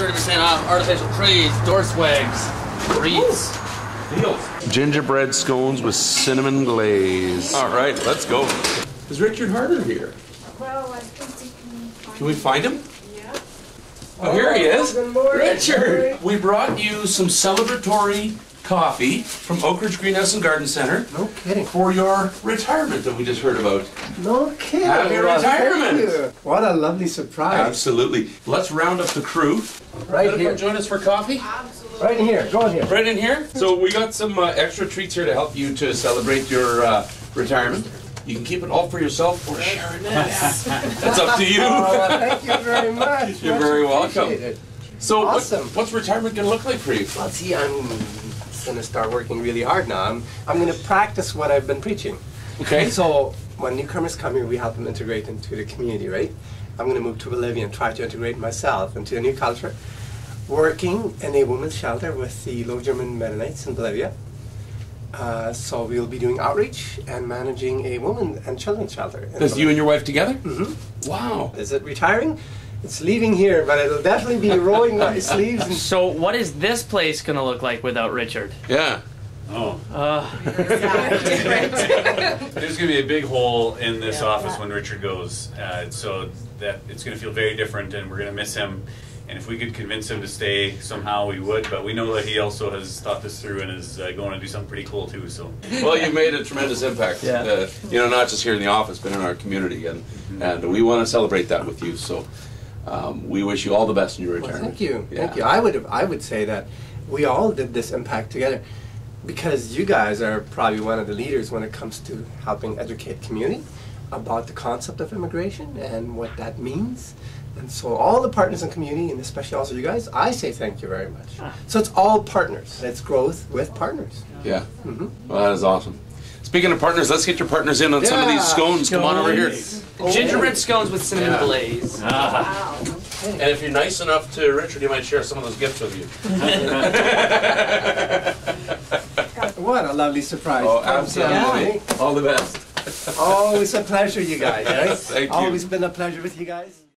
30% off artificial trees, door swags, reeds, deals. Gingerbread scones with cinnamon glaze. All right, let's go. Is Richard Harder here? Well, I think we can find him. Can we find him? Oh, here he is, Richard. We brought you some celebratory coffee from Oakridge Greenhouse and Garden Center. No kidding. For your retirement that we just heard about. No kidding. Happy retirement. What a lovely surprise. Absolutely. Let's round up the crew. Right here. Join us for coffee. Absolutely. Right in here. Go in here. Right in here. So we got some extra treats here to help you to celebrate your retirement. You can keep it all for yourself or share it. That's up to you. Thank you very much. You're very welcome. So awesome. What's retirement going to look like for you? Well, see, I'm going to start working really hard now. I'm going to practice what I've been preaching. Okay. So when newcomers come here, we help them integrate into the community, right? I'm going to move to Bolivia and try to integrate myself into a new culture. Working in a women's shelter with the Low German Mennonites in Bolivia. So we'll be doing outreach and managing a women and children's shelter. Is you and your wife together? Mm-hmm. Wow. Is it retiring? It's leaving here, but it'll definitely be rolling my sleeves. And so what is this place going to look like without Richard? Yeah. Oh. There's going to be a big hole in this office when Richard goes. So that it's going to feel very different, and we're going to miss him. And if we could convince him to stay somehow, we would. But we know that he also has thought this through and is going to do something pretty cool too. So, well, you've made a tremendous impact. Yeah. You know, not just here in the office, but in our community, and we want to celebrate that with you. So, we wish you all the best in your retirement. Well, thank you, thank you. I would say that we all did this impact together, because you guys are probably one of the leaders when it comes to helping educate community about the concept of immigration and what that means. And so all the partners in community, and especially also you guys, I say thank you very much. So it's all partners. It's growth with partners. Yeah. Mm-hmm. Well, that is awesome. Speaking of partners, let's get your partners in on some of these scones. Come on over here. Oh. Gingerbread scones with cinnamon glaze. Wow. And if you're nice enough to Richard, he might share some of those gifts with you. What a lovely surprise. Oh, absolutely. All the best. Always a pleasure, you guys. Right? Thank you. Always been a pleasure with you guys.